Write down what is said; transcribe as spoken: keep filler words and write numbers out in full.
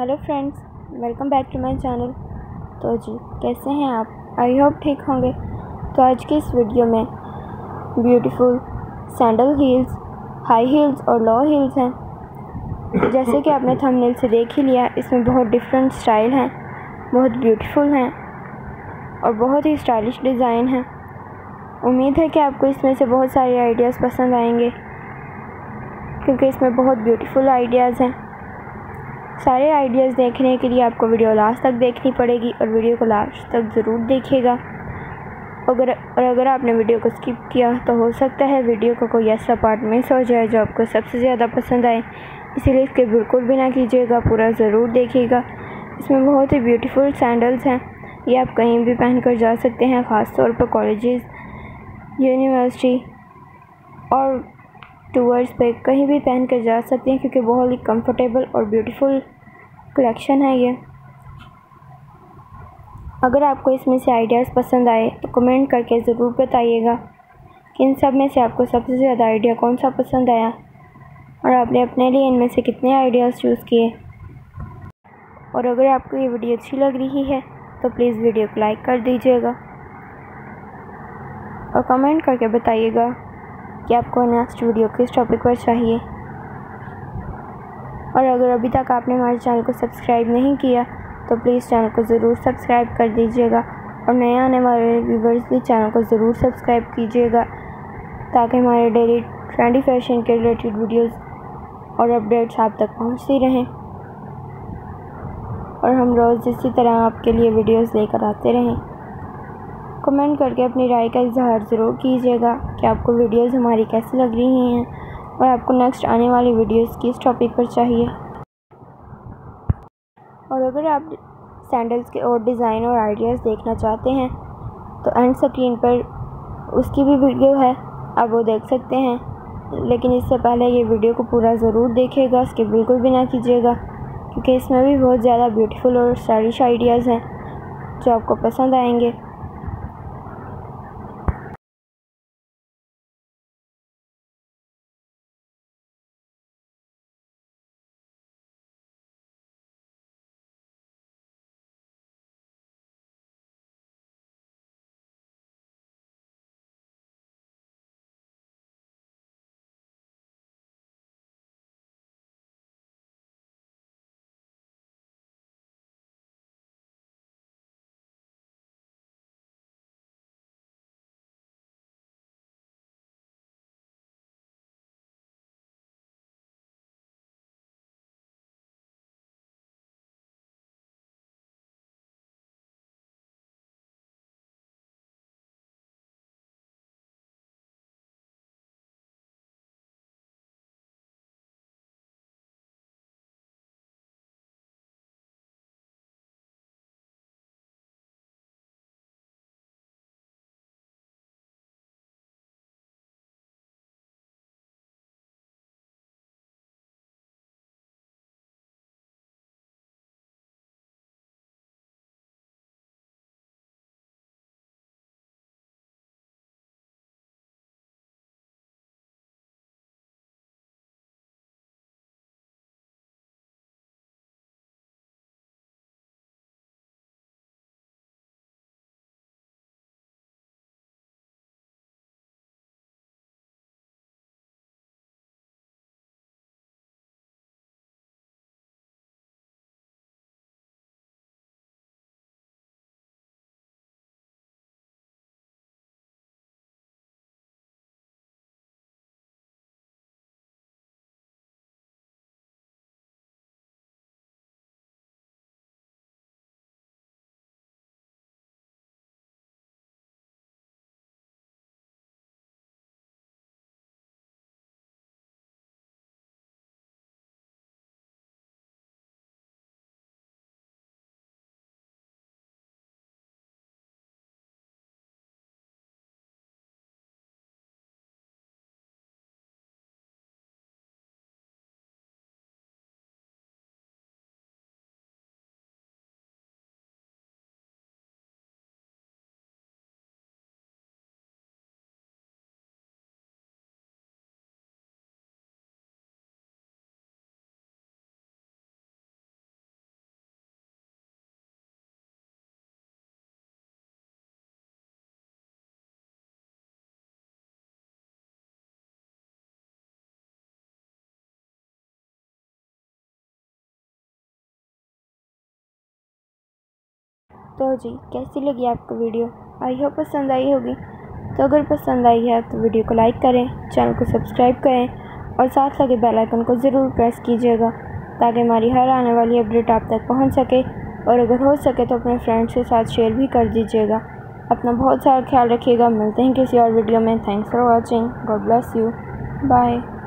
Hello friends, welcome back to my channel. तो जी कैसे हैं आप? आई होप ठीक होंगे। तो आज के इस वीडियो में beautiful sandal heels, high heels और लो हील्स हैं। जैसे कि आपने थंबनेल से देख ही लिया, इसमें बहुत डिफरेंट स्टाइल हैं, बहुत ब्यूटीफुल हैं और बहुत ही स्टाइलिश डिज़ाइन हैं। उम्मीद है कि आपको इसमें से बहुत सारे आइडियाज़ पसंद आएंगे क्योंकि इसमें बहुत ब्यूटीफुल आइडियाज़ हैं। सारे आइडियाज़ देखने के लिए आपको वीडियो लास्ट तक देखनी पड़ेगी और वीडियो को लास्ट तक ज़रूर देखिएगा। अगर और अगर आपने वीडियो को स्किप किया तो हो सकता है वीडियो का को कोई ऐसा पार्ट मिस हो जाए जो आपको सबसे ज़्यादा पसंद आए, इसीलिए इसके बिल्कुल भी ना कीजिएगा, पूरा ज़रूर देखिएगा। इसमें बहुत ही ब्यूटीफुल सैंडल्स हैं। ये आप कहीं भी पहन कर जा सकते हैं, ख़ास तौर पर कॉलेजेस, यूनिवर्सिटी और टूर्स पे कहीं भी पहन कर जा सकते हैं क्योंकि बहुत ही कंफर्टेबल और ब्यूटीफुल कलेक्शन है ये। अगर आपको इसमें से आइडियाज़ पसंद आए तो कमेंट करके ज़रूर बताइएगा कि इन सब में से आपको सबसे ज़्यादा आइडिया कौन सा पसंद आया और आपने अपने लिए इनमें से कितने आइडियाज़ चूज़ किए। और अगर आपको ये वीडियो अच्छी लग रही है तो प्लीज़ वीडियो को लाइक कर दीजिएगा और कमेंट करके बताइएगा कि आपको नेक्स्ट वीडियो किस टॉपिक पर चाहिए। और अगर अभी तक आपने हमारे चैनल को सब्सक्राइब नहीं किया तो प्लीज़ चैनल को ज़रूर सब्सक्राइब कर दीजिएगा और नए आने वाले व्यूवर्स भी चैनल को ज़रूर सब्सक्राइब कीजिएगा ताकि हमारे डेली ट्रेंडी फैशन के रिलेटेड वीडियोस और अपडेट्स आप तक पहुंचती रहें और हम रोज़ इसी तरह आपके लिए वीडियोस लेकर आते रहें। कमेंट करके अपनी राय का इजहार ज़रूर कीजिएगा कि आपको वीडियोस हमारी कैसी लग रही हैं और आपको नेक्स्ट आने वाली वीडियोस किस टॉपिक पर चाहिए। और अगर आप सैंडल्स के और डिज़ाइन और आइडियाज़ देखना चाहते हैं तो एंड स्क्रीन पर उसकी भी वीडियो है, आप वो देख सकते हैं। लेकिन इससे पहले ये वीडियो को पूरा ज़रूर देखिएगा, इसके बिल्कुल भी ना कीजिएगा क्योंकि इसमें भी बहुत ज़्यादा ब्यूटीफुल और स्टाइलिश आइडियाज़ हैं जो आपको पसंद आएंगे। तो जी कैसी लगी आपको वीडियो, आई होप पसंद आई होगी। तो अगर पसंद आई है तो वीडियो को लाइक करें, चैनल को सब्सक्राइब करें और साथ लगे बेल आइकन को ज़रूर प्रेस कीजिएगा ताकि हमारी हर आने वाली अपडेट आप तक पहुंच सके। और अगर हो सके तो अपने फ्रेंड्स के साथ शेयर भी कर दीजिएगा। अपना बहुत सारा ख्याल रखिएगा। मिलते हैं किसी और वीडियो में। Thanks for watching. God bless you. Bye.